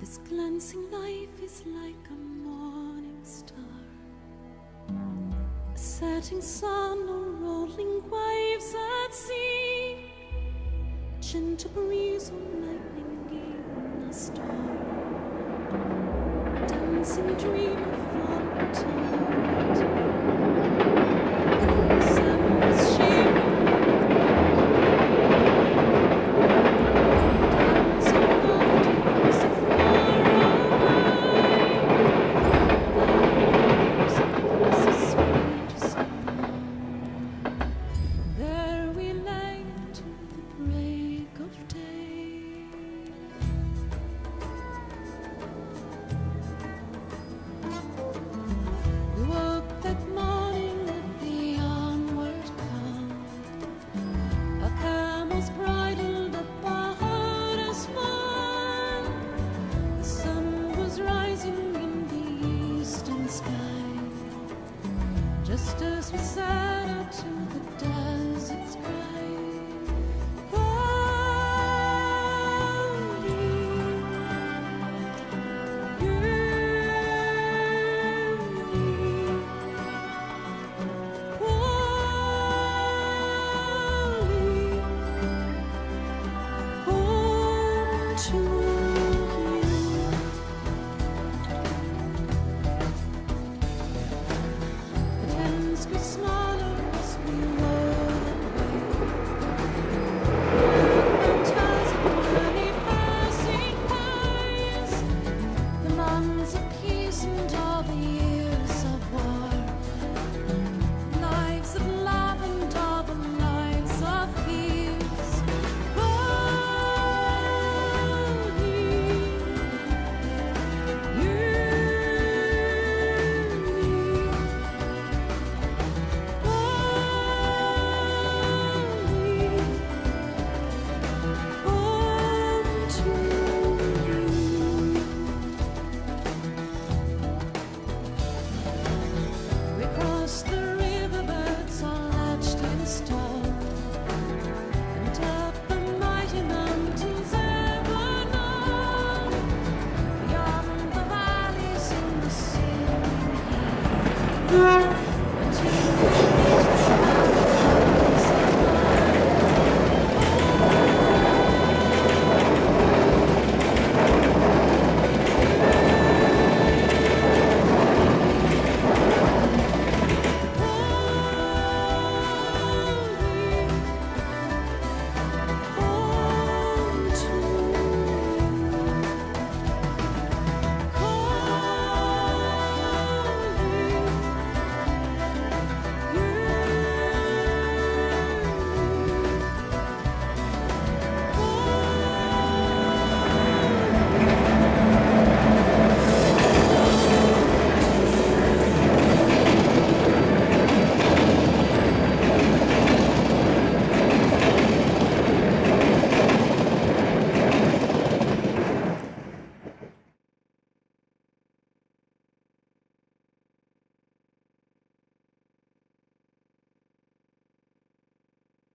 This glancing life is like a morning star, a setting sun or rolling waves at sea, a gentle breeze or lightning in a storm, a dancing dream of fun.